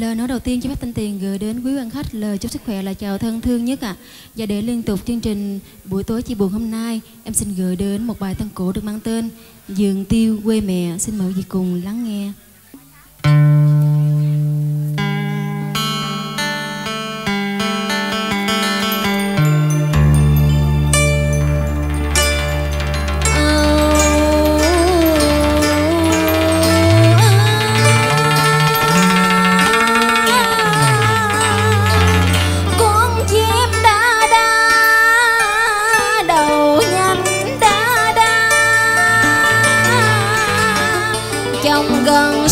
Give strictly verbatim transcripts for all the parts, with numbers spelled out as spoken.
Lời nói đầu tiên cho phép Thanh Tuyền gửi đến quý quan khách lời chúc sức khỏe là chào thân thương nhất ạ. À. Và để liên tục chương trình buổi tối chia buồn hôm nay, em xin gửi đến một bài tân cổ được mang tên Vườn Tiêu Quê Mẹ. Xin mời quý vị cùng lắng nghe. Hãy subscribe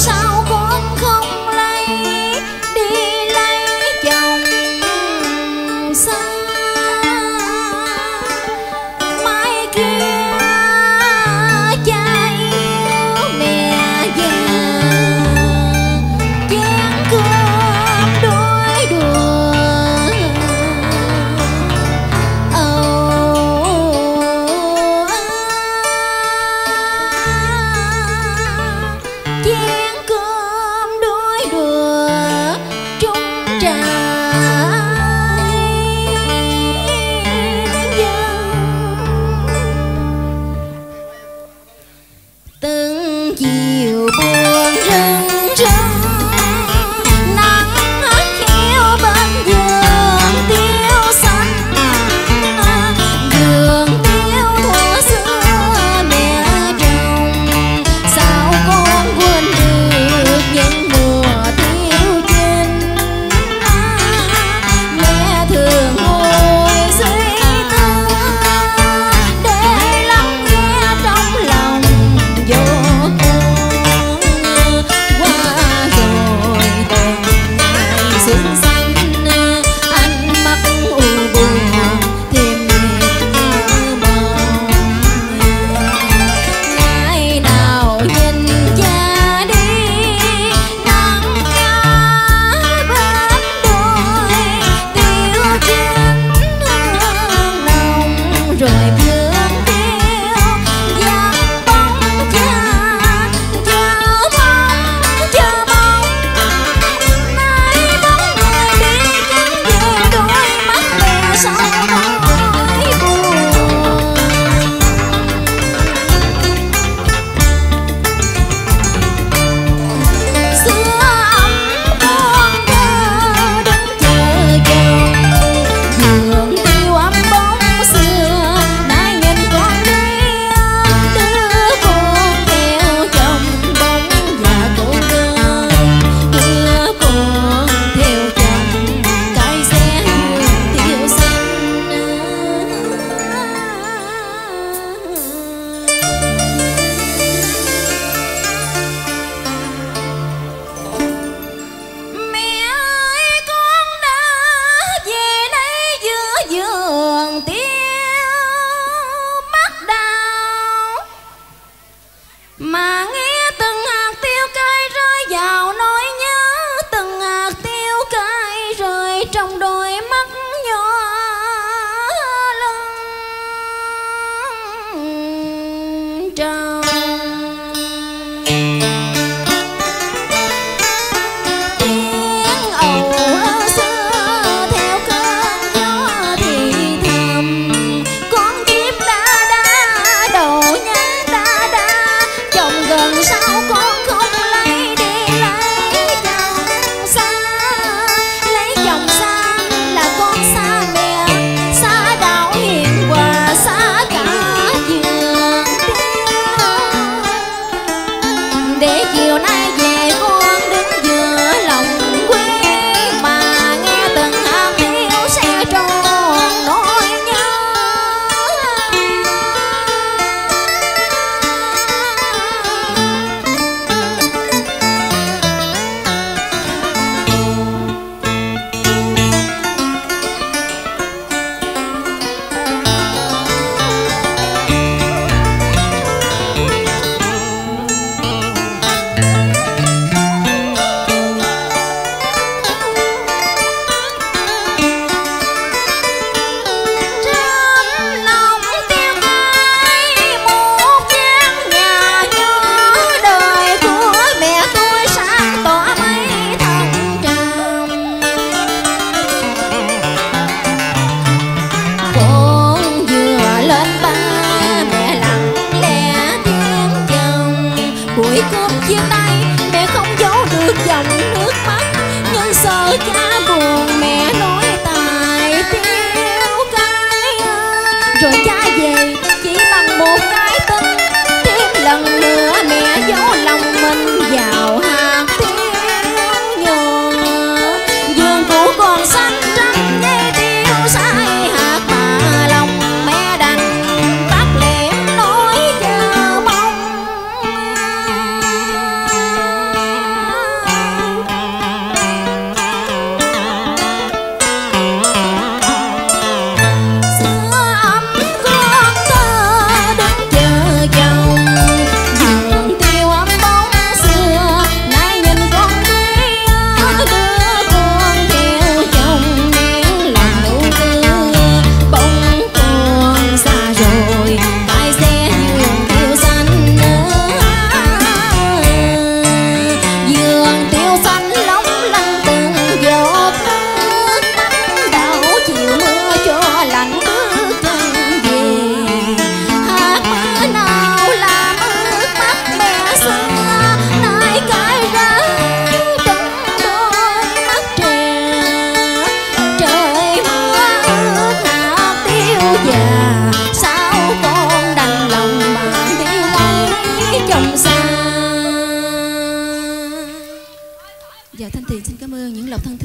lộc thân